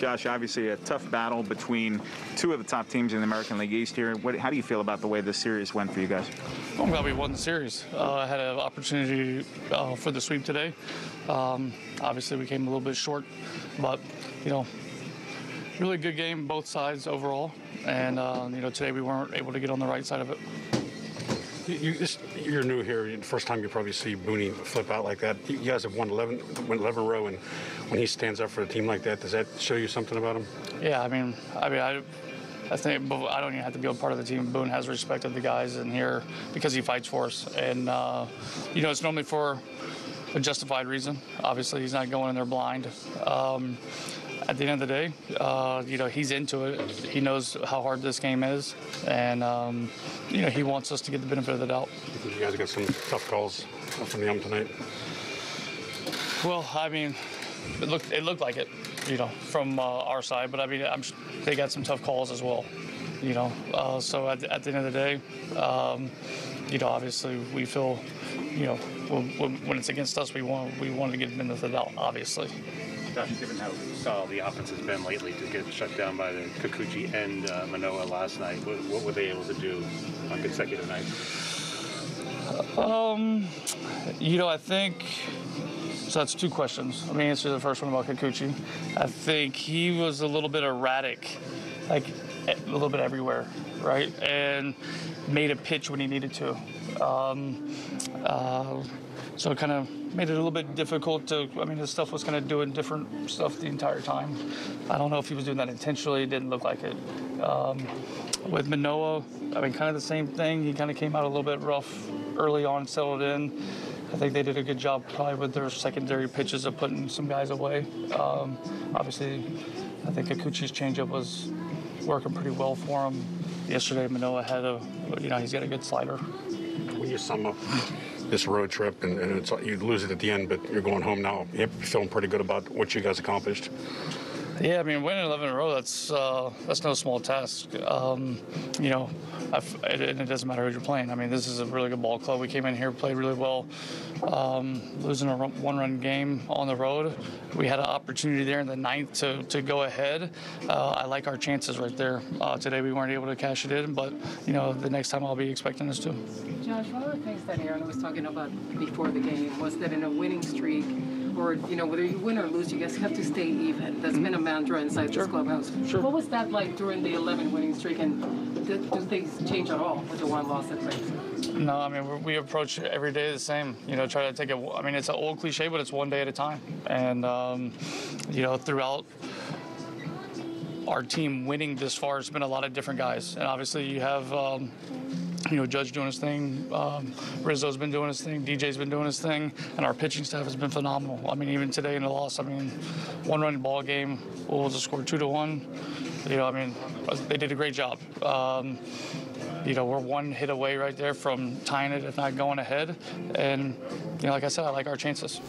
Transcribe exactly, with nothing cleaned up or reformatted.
Josh, obviously a tough battle between two of the top teams in the American League East here. What, how do you feel about the way this series went for you guys? Well, I'm glad we won the series. Uh, I had an opportunity uh, for the sweep today. Um, obviously, we came a little bit short, but, you know, really good game, both sides overall. And, uh, you know, today we weren't able to get on the right side of it. You, this, you're new here. First time you probably see Boone flip out like that. You guys have won eleven, won eleven row, and when he stands up for a team like that, does that show you something about him? Yeah, I mean, I mean, I, I think I don't even have to be a part of the team. Boone has respected the guys in here because he fights for us, and uh, you know, it's normally for a justified reason. Obviously, he's not going in there blind. Um, At the end of the day, uh, you know, he's into it. He knows how hard this game is, and, um, you know, he wants us to get the benefit of the doubt. You guys got some tough calls from the ump tonight? Well, I mean, it looked, it looked like it, you know, from uh, our side, but, I mean, I'm, they got some tough calls as well, you know. Uh, so at, at the end of the day, um, you know, obviously we feel, you know, when, when it's against us, we want, we want to get the benefit of the doubt, obviously. Josh, given how solid the offense has been lately to get shut down by the Kikuchi and uh, Manoah last night, what, what were they able to do on consecutive nights? Um, you know, I think, so that's two questions. Let me answer the first one about Kikuchi. I think he was a little bit erratic, like a little bit everywhere, right? And made a pitch when he needed to. Um, uh, so it kind of made it a little bit difficult to, I mean, his stuff was kind of doing different stuff the entire time. I don't know if he was doing that intentionally. It didn't look like it. Um, with Manoah, I mean, kind of the same thing. He kind of came out a little bit rough early on, settled in. I think they did a good job probably with their secondary pitches of putting some guys away. Um, obviously, I think Kikuchi's changeup was working pretty well for him. Yesterday, Manoah had a, you know, he's got a good slider. When you sum up this road trip, and, and it's, you lose it at the end, but you're going home now. You're feeling pretty good about what you guys accomplished. Yeah, I mean, winning eleven in a row, that's uh, that's no small task. Um, you know, I've, it, it doesn't matter who you're playing. I mean, this is a really good ball club. We came in here, played really well. Um, losing a one-run game on the road, we had an opportunity there in the ninth to, to go ahead. Uh, I like our chances right there. Uh, today we weren't able to cash it in, but, you know, the next time I'll be expecting us to. Josh, one of the things that Aaron was talking about before the game was that in a winning streak, or, you know, whether you win or lose, you guys have to stay even. That's mm-hmm. been a mantra inside sure. this clubhouse. Sure. What was that like during the eleven winning streak, and did, do things change at all with the one loss at first? No, I mean, we're, we approach every day the same. You know, try to take it, I mean, it's an old cliche, but it's one day at a time. And, um, you know, throughout our team winning this far, it's been a lot of different guys. And obviously you have... Um, You know, Judge doing his thing, um, Rizzo's been doing his thing, D J's been doing his thing, and our pitching staff has been phenomenal. I mean, even today in the loss, I mean, one-run ball game, Wolves have scored two to one. You know, I mean, they did a great job. Um, you know, we're one hit away right there from tying it, if not going ahead. And, you know, like I said, I like our chances.